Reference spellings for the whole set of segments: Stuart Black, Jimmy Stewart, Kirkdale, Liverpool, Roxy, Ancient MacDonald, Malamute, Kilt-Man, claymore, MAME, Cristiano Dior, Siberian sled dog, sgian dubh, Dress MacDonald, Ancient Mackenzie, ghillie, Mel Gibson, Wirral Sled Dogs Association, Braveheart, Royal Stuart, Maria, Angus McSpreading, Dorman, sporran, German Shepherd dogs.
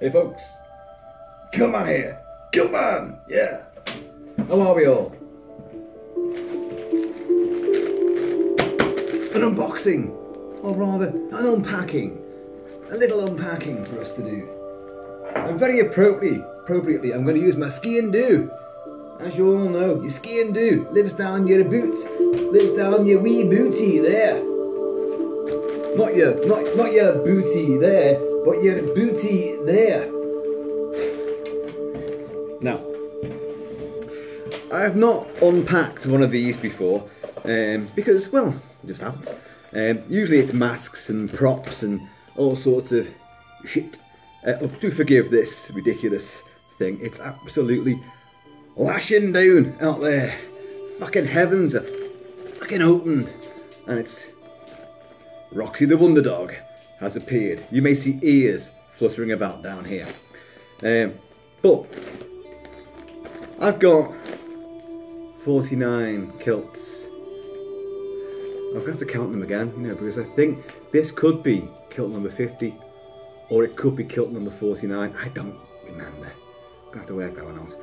Hey folks, come on here, Kilt-Man, yeah. How are we all? An unboxing, or rather an unpacking, a little unpacking for us to do. And very appropriately, I'm going to use my sgian dubh. As you all know, your sgian dubh lives down your boots, lives down your wee booty there. Not your booty there, but your booty there. Now, I've not unpacked one of these before, because, well, I just haven't. Usually it's masks and props and all sorts of shit. Do forgive this ridiculous thing. It's absolutely lashing down out there. Fucking heavens are fucking open, and it's Roxy the Wonder Dog has appeared. You may see ears fluttering about down here. But I've got 49 kilts. I'm going to have to count them again, you know, because I think this could be kilt number 50. Or it could be kilt number 49, I don't remember. I'm going to have to work that one out.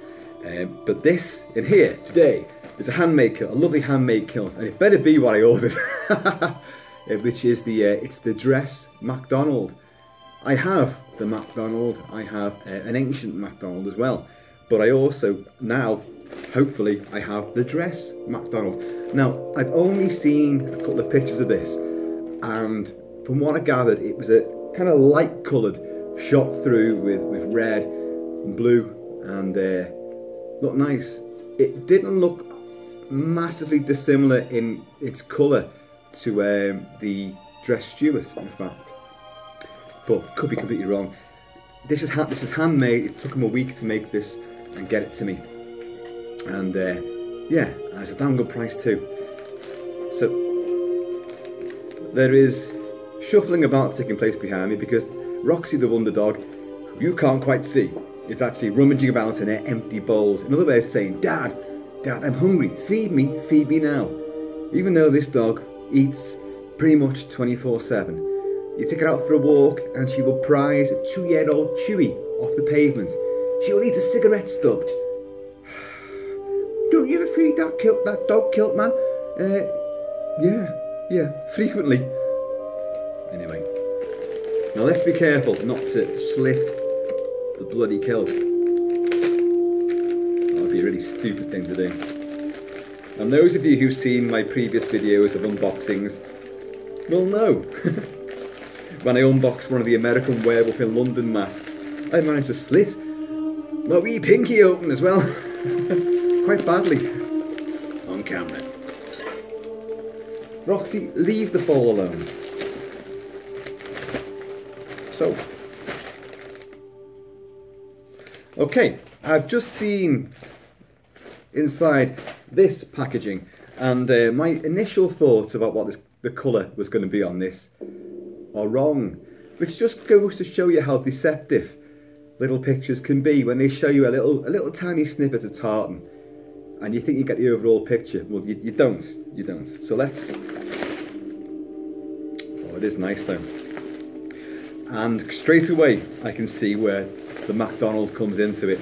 But this in here today is a handmade kilt, a lovely handmade kilt, and it better be what I ordered. Which is it's the Dress MacDonald. I have the MacDonald, I have an Ancient MacDonald as well. But I also, now, hopefully, I have the Dress MacDonald. Now, I've only seen a couple of pictures of this, and from what I gathered, it was a kind of light coloured, shot through with red and blue, and looked nice. It didn't look massively dissimilar in its colour to the Dress Stuart, in fact, but could be completely wrong. This is handmade. It took them a week to make this and get it to me, and yeah, it's a damn good price too. So there is shuffling about taking place behind me, because Roxy the Wonder Dog, who you can't quite see, is actually rummaging about in her empty bowls. Another way of saying, Dad, I'm hungry, feed me now. Even though this dog eats pretty much 24/7, you take her out for a walk and she will prize a 2-year-old Chewy off the pavement. She will eat a cigarette stub. Don't you ever feed that dog, Kilt-Man? Yeah, frequently. Anyway, now let's be careful not to slit the bloody kilt. That would be a really stupid thing to do. And those of you who've seen my previous videos of unboxings will know. When I unboxed one of the American Werewolf in London masks, I managed to slit my wee pinky open as well. Quite badly. On camera. Roxy, leave the bowl alone. So, okay, I've just seen inside this packaging, and my initial thoughts about what the colour was going to be on this are wrong, which just goes to show you how deceptive little pictures can be when they show you a little tiny snippet of tartan, and you think you get the overall picture. Well, you don't. So let's, oh, it is nice though. And straight away I can see where the MacDonald comes into it,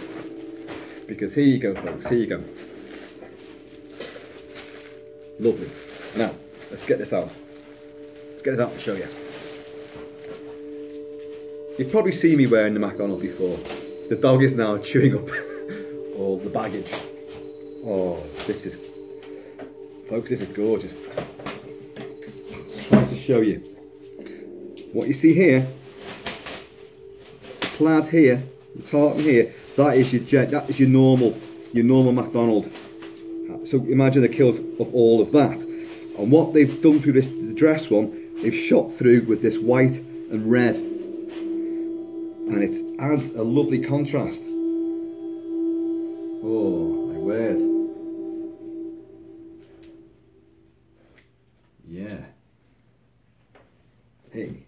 because here you go folks, here you go. Lovely. Now, let's get this out. Let's get this out and show you. You've probably seen me wearing the MacDonald before. The dog is now chewing up all the baggage. Oh, this is, folks, this is gorgeous. Let's try to show you. What you see here, plaid here, the tartan here, that is your normal MacDonald. So imagine a kilt of all of that. And what they've done through this dress one, they've shot through with this white and red. And it adds a lovely contrast. Oh, my word. Yeah. Hey.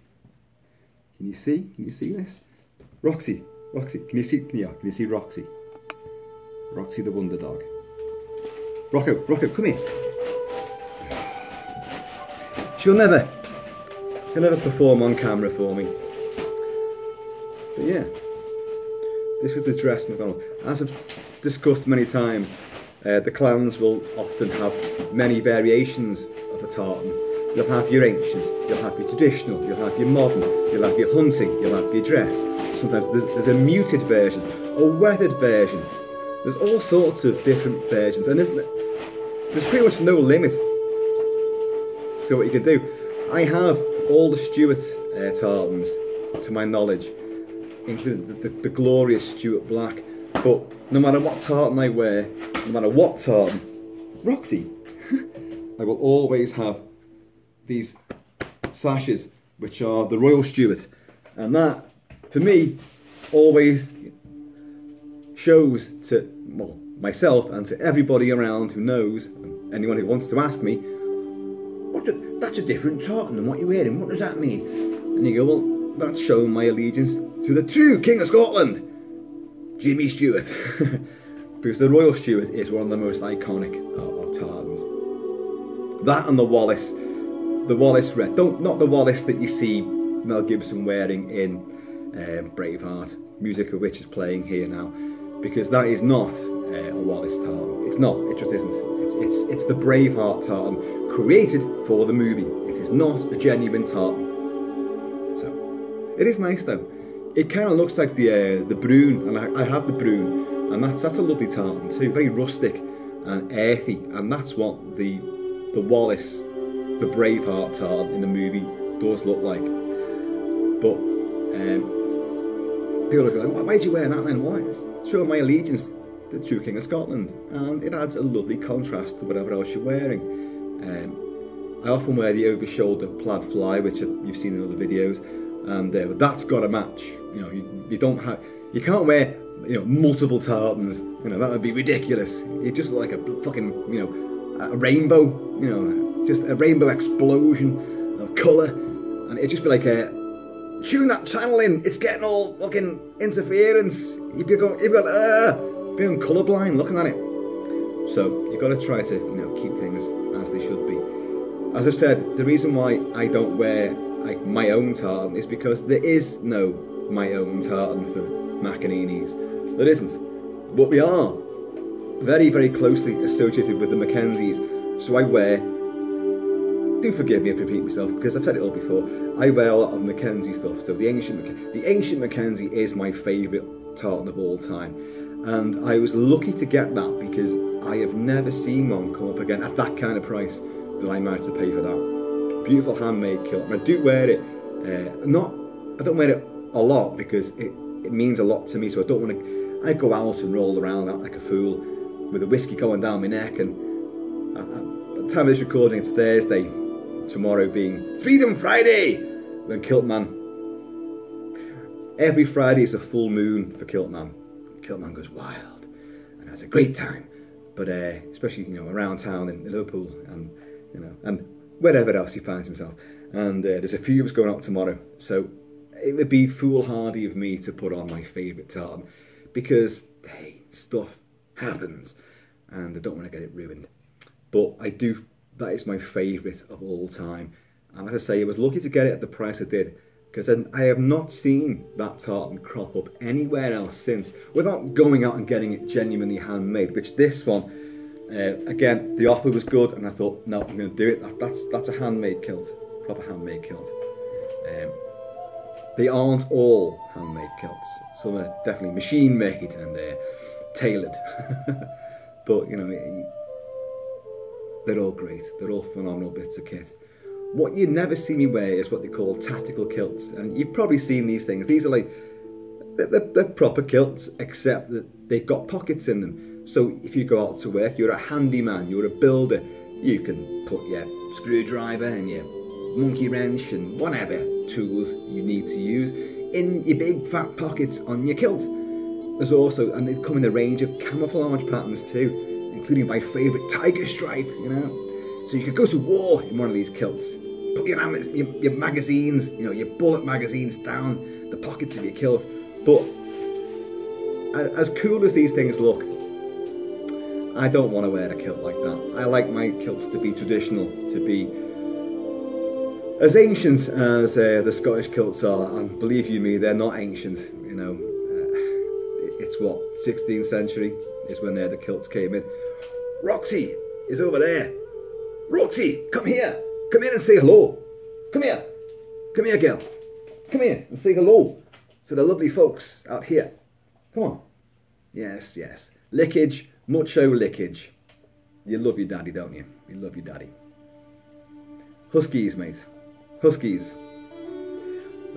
Can you see? Can you see this? Roxy, can you see? Can you see Roxy? Roxy the Wonder Dog. Rocco, come here. She'll never perform on camera for me. But yeah, This is the Dress MacDonald. As I've discussed many times, the clans will often have many variations of the tartan. You'll have your ancient, you'll have your traditional, you'll have your modern, you'll have your hunting, you'll have your dress. Sometimes there's a muted version, a weathered version. There's all sorts of different versions, and there's pretty much no limit to what you can do. I have all the Stuart tartans, to my knowledge, including the glorious Stuart Black, but no matter what tartan I wear, no matter what tartan, Roxy, I will always have these sashes, which are the Royal Stuart, and that, for me, always shows to, well, myself and to everybody around who knows, anyone who wants to ask me, that's a different tartan than what you're wearing, what does that mean? And you go, well, that's showing my allegiance to the true King of Scotland, Jimmy Stewart, because the Royal Stuart is one of the most iconic of tartans. That and the Wallace red, not the Wallace that you see Mel Gibson wearing in Braveheart, music of which is playing here now, because that is not a Wallace tartan. It's not, it just isn't. It's the Braveheart tartan created for the movie. It is not a genuine tartan. So, it is nice though. It kind of looks like the Bruin, and I have the Bruin, and that's a lovely tartan too, very rustic and earthy, and that's what the Wallace, the Braveheart tartan in the movie does look like. But people are going, why did you wear that then? Why? It's showing my allegiance to the true King of Scotland, and it adds a lovely contrast to whatever else you're wearing. I often wear the over-shoulder plaid fly, which you've seen in other videos, and that's got to match. You know, you don't have, you can't wear, you know, multiple tartans. You know, that would be ridiculous. It just look like a fucking, you know, a rainbow. You know, just a rainbow explosion of colour, and it'd just be like a tune that channel in. It's getting all fucking interference. You'd be going colourblind looking at it. So you've got to try to, you know, keep things as they should be. As I've said, the reason why I don't wear like my own tartan is because there is no my own tartan for Macaneenies. There isn't. But we are very, very closely associated with the Mackenzies, so I wear, do forgive me if I repeat myself because I've said it all before, I wear a lot of Mackenzie stuff. So the Ancient Mackenzie is my favourite tartan of all time, and I was lucky to get that because I have never seen one come up again at that kind of price that I managed to pay for that. Beautiful handmade kilt, and I do wear it, I don't wear it a lot because it means a lot to me, so I don't want to, I go out and roll around like a fool with a whiskey going down my neck, and at the time of this recording it's Thursday, tomorrow being Freedom Friday, then Kilt-Man. Every Friday is a full moon for Kilt-Man. Kilt-Man goes wild, and has a great time, but especially, you know, around town in Liverpool, and, you know, and wherever else he finds himself, and there's a few of us going out tomorrow, so it would be foolhardy of me to put on my favourite tartan, because, hey, stuff happens, and I don't want to get it ruined, but I do, that is my favourite of all time, and as I say, I was lucky to get it at the price I did, because I have not seen that tartan crop up anywhere else since, without going out and getting it genuinely handmade, which this one, again, the offer was good, and I thought, no, I'm going to do it. That's a handmade kilt, proper handmade kilt. They aren't all handmade kilts. Some are definitely machine made and tailored, but you know, they're all great. They're all phenomenal bits of kit. What you never see me wear is what they call tactical kilts, and you've probably seen these things. These are like they're proper kilts, except that they've got pockets in them. So if you go out to work, you're a handyman, you're a builder, you can put your screwdriver and your monkey wrench and whatever tools you need to use in your big fat pockets on your kilt. There's also, and they come in a range of camouflage patterns too, including my favourite tiger stripe, you know. So you could go to war in one of these kilts, put your magazines, you know, your bullet magazines down the pockets of your kilt. But as cool as these things look, I don't want to wear a kilt like that. I like my kilts to be traditional, to be as ancient as the Scottish kilts are, and believe you me, they're not ancient, you know. it's what, 16th century is when the kilts came in. Roxy is over there. Roxy, come here. Come in and say hello. Come here. Come here, girl. Come here and say hello to the lovely folks out here. Come on. Yes, yes. Lickage, mucho lickage. You love your daddy, don't you? You love your daddy. Huskies, mate. Huskies.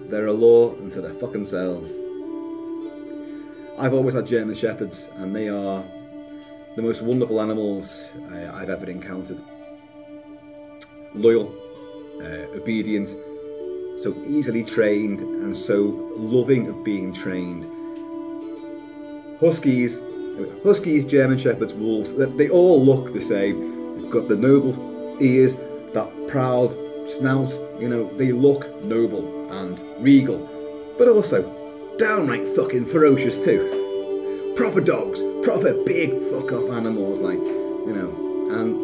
They're a law unto their fucking selves. I've always had German Shepherds, and they are the most wonderful animals I've ever encountered. Loyal, obedient, so easily trained, and so loving of being trained. Huskies, German Shepherds, wolves, they all look the same. They've got the noble ears, that proud snout, you know, they look noble and regal, but also downright fucking ferocious too. Proper dogs, proper big fuck off animals, like, you know, and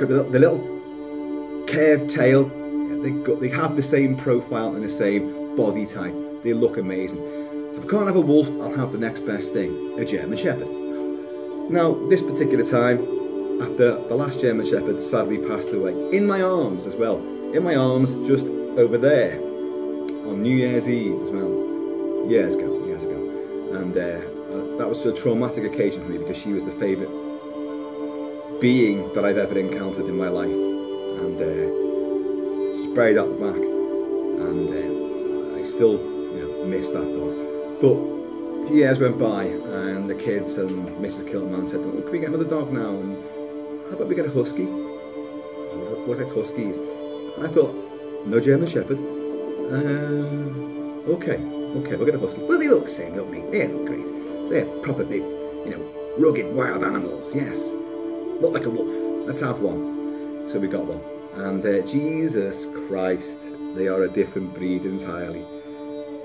the little curved tail, they have the same profile and the same body type. They look amazing. So if I can't have a wolf, I'll have the next best thing, a German Shepherd. Now, this particular time, after the last German Shepherd sadly passed away, in my arms as well, in my arms just over there, on New Year's Eve as well, years ago, and that was a traumatic occasion for me because she was the favourite being that I've ever encountered in my life, and she's buried out the back, and I still, you know, miss that dog. But a few years went by, and the kids and Mrs. Kilt-Man said, "Oh, can we get another dog now? And how about we get a husky?" What like huskies? And I thought, no German Shepherd. Okay, we'll get a husky. Well, they look the same, don't they? They look great. They're proper big, you know, rugged wild animals. Yes, look like a wolf. Let's have one. So we got one, and Jesus Christ, they are a different breed entirely.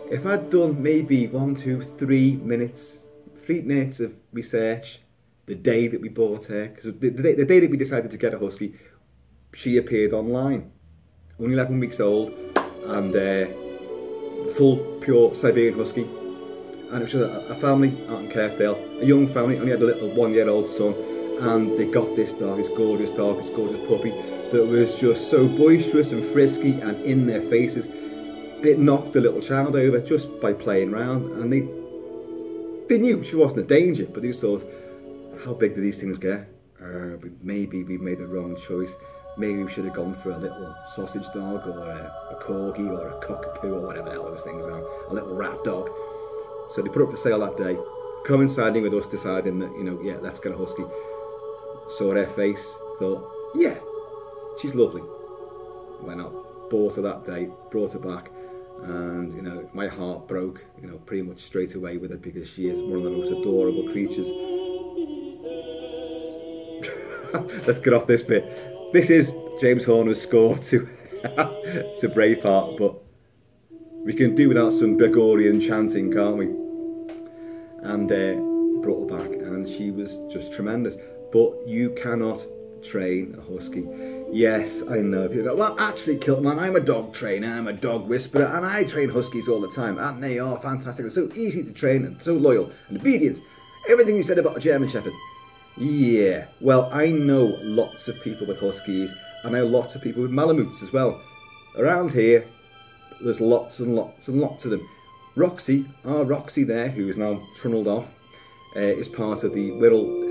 If I'd done maybe three minutes of research the day that we bought her, because the day that we decided to get a husky, she appeared online, only 11 weeks old, and full pure Siberian husky, and it was a family out in Kirkdale, a young family, only had a little one-year-old son, and they got this dog, this gorgeous puppy, that was just so boisterous and frisky and in their faces. It knocked the little child over just by playing around, and they knew she wasn't a danger, but they thought, how big do these things get? Maybe we made the wrong choice. Maybe we should have gone for a little sausage dog, or a corgi, or a cockapoo, or whatever the hell those things are, a little rat dog. So they put up for sale that day, coinciding with us deciding that, you know, yeah, let's get a husky. Saw her face, thought, yeah, she's lovely. Went out, bought her that day, brought her back. And, you know, my heart broke, you know, pretty much straight away with her, because she is one of the most adorable creatures. Let's get off this bit. This is James Horner's score to to Braveheart, but we can do without some Gregorian chanting, can't we? And brought her back, and she was just tremendous. But you cannot train a husky. Yes, I know. People go, well, actually, Kilt-Man, I'm a dog trainer, I'm a dog whisperer, and I train huskies all the time, and they are fantastic. They're so easy to train, and so loyal, and obedient. Everything you said about a German Shepherd. Yeah, well, I know lots of people with huskies, and I know lots of people with Malamutes as well. Around here, there's lots and lots and lots of them. Roxy, our Roxy there, who is now trundled off, is part of the Wirral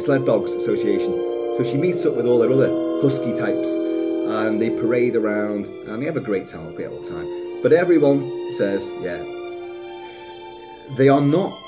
Sled Dogs Association. So she meets up with all their other husky types, and they parade around, and they have a great time, great old time. But everyone says, yeah, they are not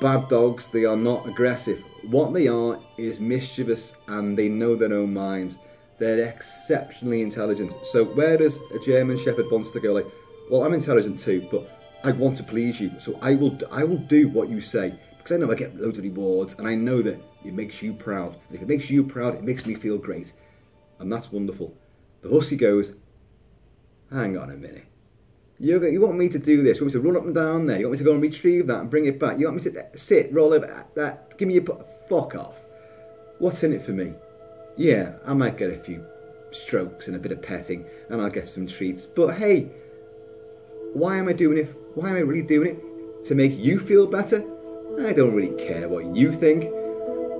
bad dogs, they are not aggressive. What they are is mischievous, and they know their own minds. They're exceptionally intelligent. So where does a German Shepherd wants to go like, well, I'm intelligent too, but I want to please you, so I will do what you say. Because I know I get loads of rewards, and I know that it makes you proud. And if it makes you proud, it makes me feel great. And that's wonderful. The husky goes, hang on a minute. You want me to do this? You want me to run up and down there? You want me to go and retrieve that and bring it back? You want me to sit, roll over, that? Give me your... Fuck off. What's in it for me? Yeah, I might get a few strokes and a bit of petting, and I'll get some treats. But hey, why am I doing it? Why am I really doing it? to make you feel better, I don't really care what you think.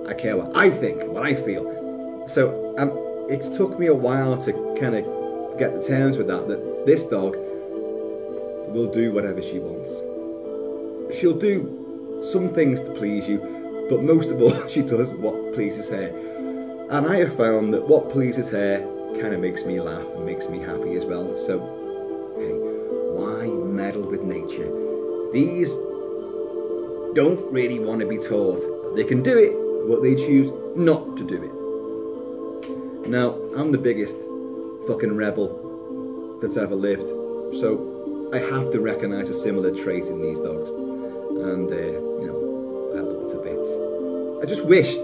I care what I think, what I feel. So it's took me a while to kind of get to terms with that this dog will do whatever she wants. She'll do some things to please you, but most of all she does what pleases her. And I have found that what pleases her kind of makes me laugh and makes me happy as well. So hey, why meddle with nature? These don't really want to be taught. They can do it, but they choose not to do it. Now, I'm the biggest fucking rebel that's ever lived, so I have to recognise a similar trait in these dogs. And, you know, I love it to bits. I just wish,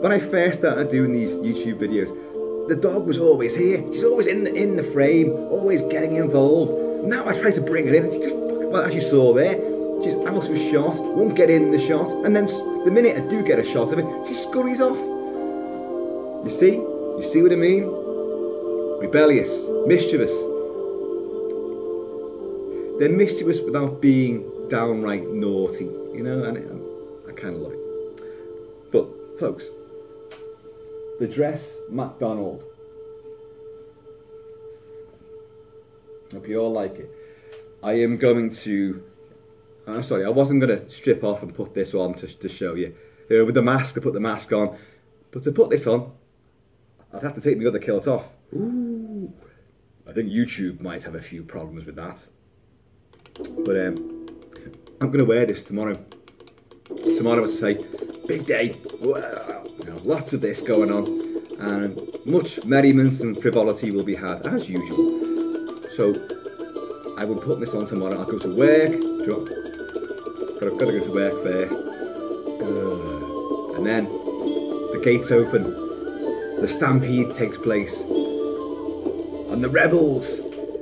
when I first started doing these YouTube videos, the dog was always here. She's always in the frame, always getting involved. Now I try to bring her in and she just fucking, well, as you saw there, she's out of shot, won't get in the shot, and then the minute I do get a shot of it, she scurries off. You see what I mean? Rebellious, mischievous. They're mischievous without being downright naughty, you know, and I kind of love it. But folks, the Dress MacDonald. Hope you all like it. I'm sorry, I wasn't going to strip off and put this on to show you. You know, with the mask, I put the mask on. But to put this on, I'd have to take the other kilt off. Ooh. I think YouTube might have a few problems with that. But I'm going to wear this tomorrow. Tomorrow, as I say, big day. Wow. You know, lots of this going on, and much merriment and frivolity will be had as usual. So I will put this on tomorrow. I'll go to work. Gotta go to work first, and then the gates open, the stampede takes place, and the rebels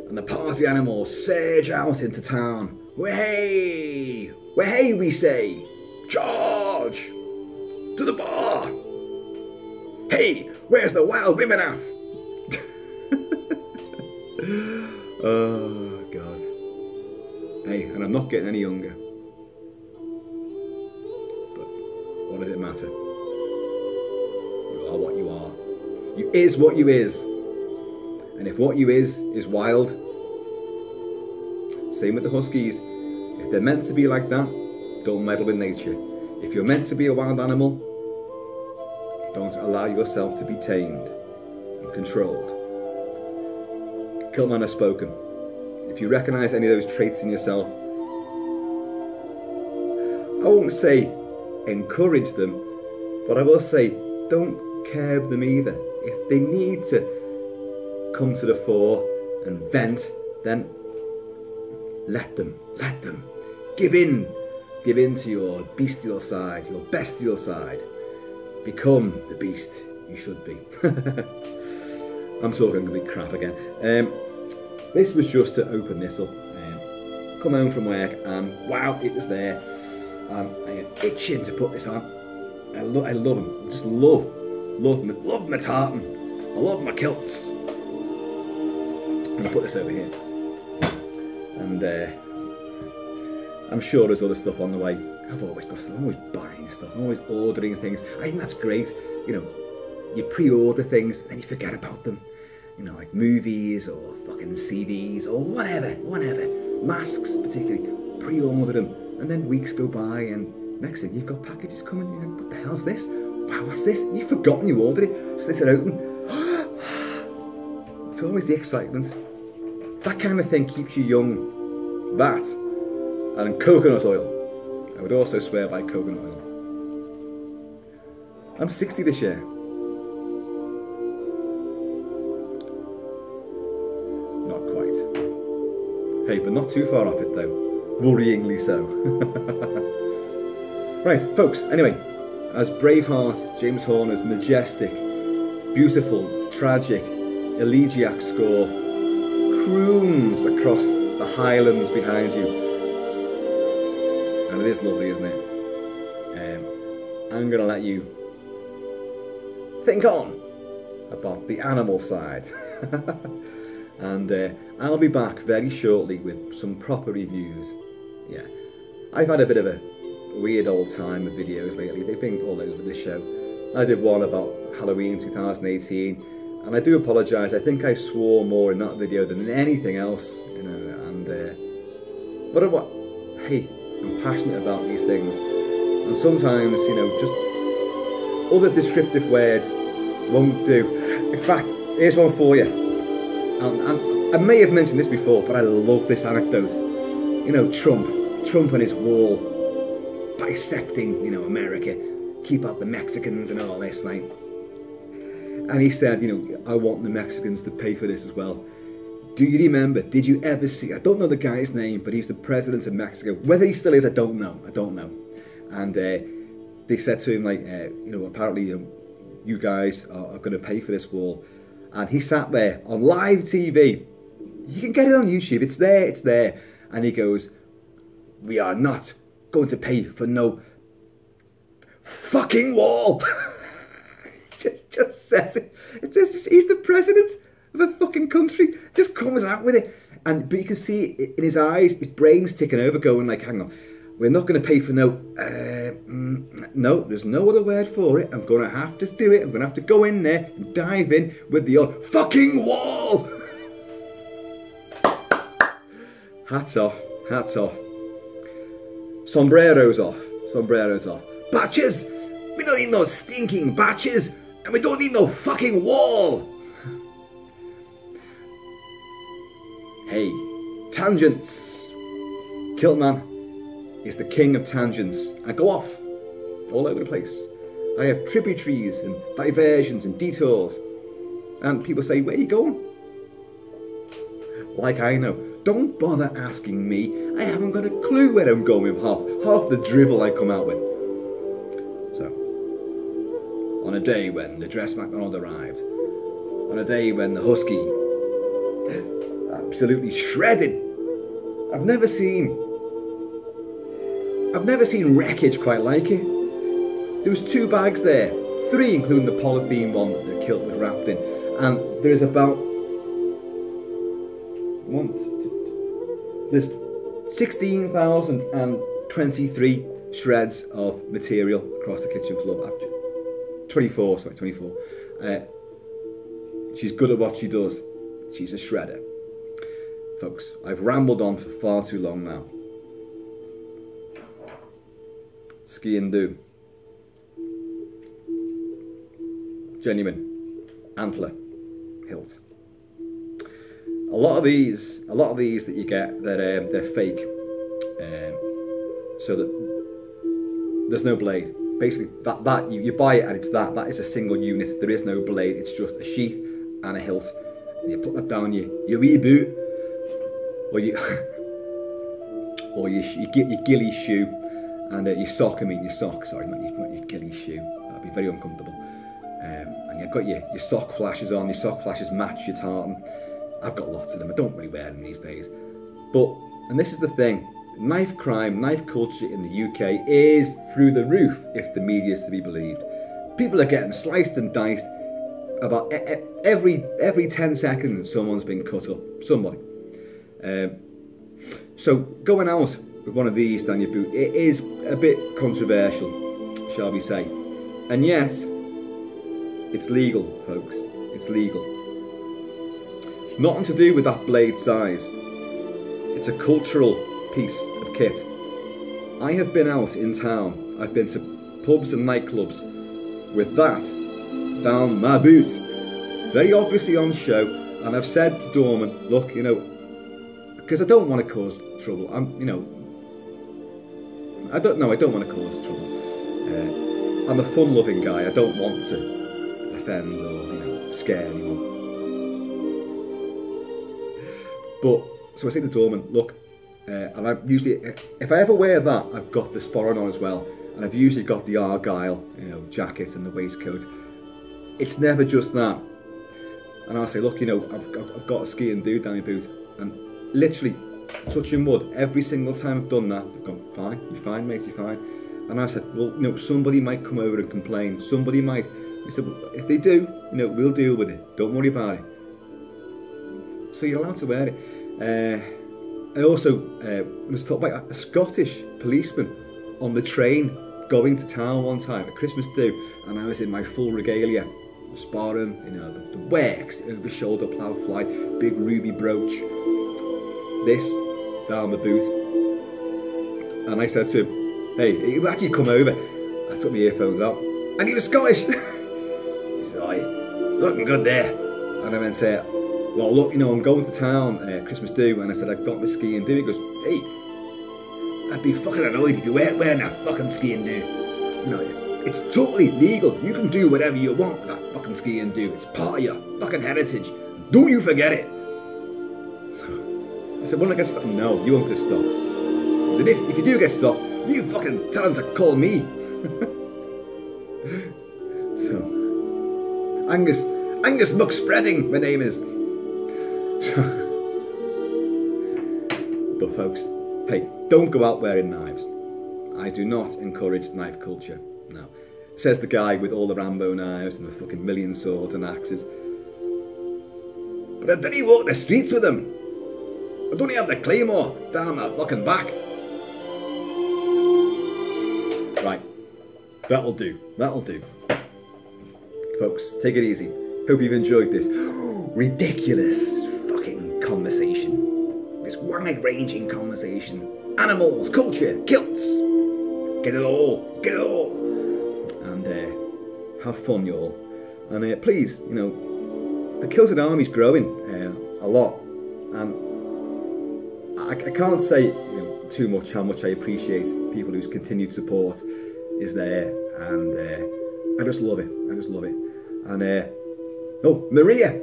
and the party animals surge out into town. Way, way, we say, charge to the bar. Hey, where's the wild women at? Oh God. Hey, and I'm not getting any younger. But what does it matter? You are what you are. You is what you is. And if what you is wild, same with the huskies. If they're meant to be like that, don't meddle with nature. If you're meant to be a wild animal, don't allow yourself to be tamed and controlled. Kilt-Man has spoken. If you recognise any of those traits in yourself, I won't say encourage them, but I will say don't curb them either. If they need to come to the fore and vent, then let them. Give in. Give in to your bestial side, your bestial side. Become the beast you should be. I'm talking a bit crap again. This was just to open this up. Come home from work and wow, it was there. I am itching to put this on. I love them. I just love my tartan. I love my kilts. I'm gonna put this over here. And I'm sure there's other stuff on the way. I'm always buying stuff, I'm always ordering things. I think that's great, you know, you pre-order things, and then you forget about them. You know, like movies, or fucking CDs, or whatever. Masks, particularly, pre-order them. And then weeks go by, and next thing, you've got packages coming, you think, what the hell's this? Wow, what's this? You've forgotten you ordered it, slit it open. It's always the excitement. That kind of thing keeps you young. That. And coconut oil. I would also swear by coconut oil. I'm 60 this year. Not quite. Hey, but not too far off it though. Worryingly so. Right, folks, anyway. As Braveheart, James Horner's majestic, beautiful, tragic, elegiac score croons across the highlands behind you. And it is lovely, isn't it? I'm going to let you think on about the animal side. And I'll be back very shortly with some proper reviews. Yeah, I've had a bit of a weird old time with videos lately. They've been all over the show. I did one about Halloween 2018, and I do apologise. I think I swore more in that video than in anything else, you know. And but what? Hey, I'm passionate about these things, and sometimes, you know, just other descriptive words won't do. In fact, here's one for you. And I may have mentioned this before, but I love this anecdote. You know, Trump and his wall, dissecting, you know, America, keep out the Mexicans and all this, like. And he said, you know, I want the Mexicans to pay for this as well. Do you remember, did you ever see, I don't know the guy's name, but he's the president of Mexico. Whether he still is, I don't know. And they said to him, like, you know, apparently you guys are going to pay for this wall. And he sat there on live TV. You can get it on YouTube, it's there. And he goes, we are not going to pay for no fucking wall. just says it. He's the president of a fucking country. Just comes out with it. But you can see it in his eyes, his brain's ticking over, going like, hang on, we're not going to pay for no, no, there's no other word for it. I'm going to have to do it. I'm going to have to go in there and dive in with the old fucking wall. Hats off, hats off. Sombreros off, sombreros off. Batches! We don't need no stinking batches, and we don't need no fucking wall! Hey, tangents! Kilt-Man is the king of tangents. I go off all over the place. I have tributaries and diversions and detours. And people say, where are you going? Like I know. Don't bother asking me. I haven't got a clue where I'm going with half the drivel I come out with. So, on a day when the Dress MacDonald arrived, on a day when the husky absolutely shredded, I've never seen wreckage quite like it. There was 2 bags there, 3 including the polythene one that the kilt was wrapped in, and there is about there's 16,023 shreds of material across the kitchen floor. 24. She's good at what she does. She's a shredder. Folks, I've rambled on for far too long now. Sgian dubh. Genuine. Antler. Hilt. A lot of these that you get, they're fake, so that there's no blade. Basically, you buy it and it's that is a single unit. There is no blade. It's just a sheath and a hilt. And you put that down, you reboot, or you or you get your ghillie shoe and your sock. Sorry, not your ghillie shoe. That'd be very uncomfortable. And you've got your sock flashes on. Your sock flashes match your tartan. I've got lots of them, I don't really wear them these days. But, and this is the thing, knife crime, knife culture in the UK is through the roof if the media is to be believed. People are getting sliced and diced about every 10 seconds someone's been cut up, somebody. So going out with one of these down your boot, it is a bit controversial, shall we say. And yet, it's legal, folks, it's legal. Nothing to do with that blade size. It's a cultural piece of kit. I have been out in town. I've been to pubs and nightclubs with that down my boots. Very obviously on show, and I've said to Dorman, look, you know, because I don't want to cause trouble. I don't want to cause trouble. I'm a fun-loving guy. I don't want to offend or, you know, scare anyone. But, so I say to Dorman, look, and I usually, if I ever wear that, I've got the sporran on as well, and I've usually got the Argyle, you know, jacket and the waistcoat. It's never just that. And I'll say, look, you know, I've got a Sgian dubh down your boot, and literally, touching wood, every single time I've done that, I've gone, fine, you're fine, mate, you're fine. And I said, well, you know, somebody might come over and complain, somebody might. I said, well, if they do, you know, we'll deal with it, don't worry about it. So you're allowed to wear it. I also was taught by a Scottish policeman on the train going to town one time at Christmas do, and I was in my full regalia, sparring, you know, the works, over shoulder plough fly, big ruby brooch, this down the boot, and I said to him, "Hey, how do you come over?" I took my earphones out, and he was Scottish. He said, "Aye, looking good there," and I went to, "Well, look, you know, I'm going to town, Christmas do," and I said, "I've got my sgian dubh." He goes, "Hey, I'd be fucking annoyed if you weren't wearing that fucking sgian dubh. You know, it's totally legal. You can do whatever you want with that fucking sgian dubh. It's part of your fucking heritage. Don't you forget it." I said, "When I get stopped?" "No, you won't get stopped." I said, if you do get stopped, you fucking tell him to call me." So, Angus McSpreading, my name is. But folks, hey, don't go out wearing knives. I do not encourage knife culture, no. Says the guy with all the Rambo knives and the fucking million swords and axes. But I didn't walk the streets with them. I don't even have the claymore down my fucking back. Right, that'll do, that'll do. Folks, take it easy. Hope you've enjoyed this ridiculous fucking conversation. This wide-ranging conversation. Animals, culture, kilts. Get it all, get it all. And have fun, y'all. And please, you know, the Kilted Army's growing a lot. And I can't say, you know, too much how much I appreciate people whose continued support is there. And I just love it, I just love it. And oh, Maria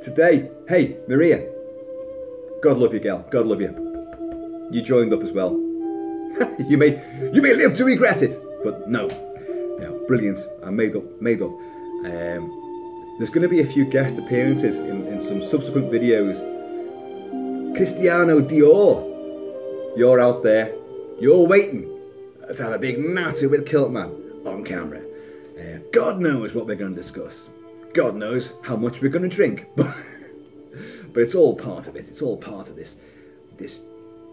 today. Hey, Maria, God love you, girl. God love you. You joined up as well. you may live to regret it, but no, you know, brilliant. I made up. There's going to be a few guest appearances in some subsequent videos. Cristiano Dior, you're out there. You're waiting to have a big natter with Kilt-Man on camera. God knows what we're going to discuss. God knows how much we're going to drink. But it's all part of it. It's all part of this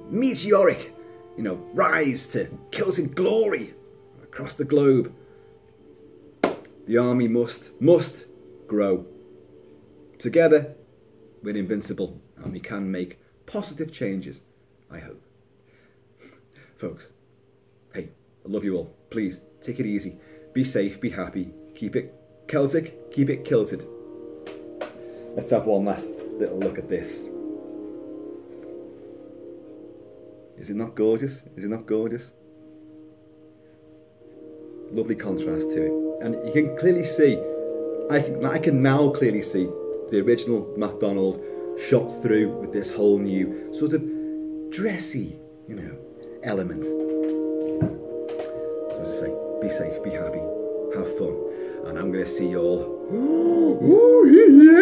meteoric, you know, rise to kilted glory across the globe. The army must grow. Together, we're invincible, and we can make positive changes, I hope. Folks, hey, I love you all. Please, take it easy. Be safe, be happy, keep it Celtic, keep it kilted. Let's have one last little look at this. Is it not gorgeous? Is it not gorgeous? Lovely contrast to it. And you can clearly see, I can now clearly see the original MacDonald shot through with this whole new sort of dressy, you know, element. So as I say, be safe, be happy, have fun. And I'm going to see you all. Oh, yeah!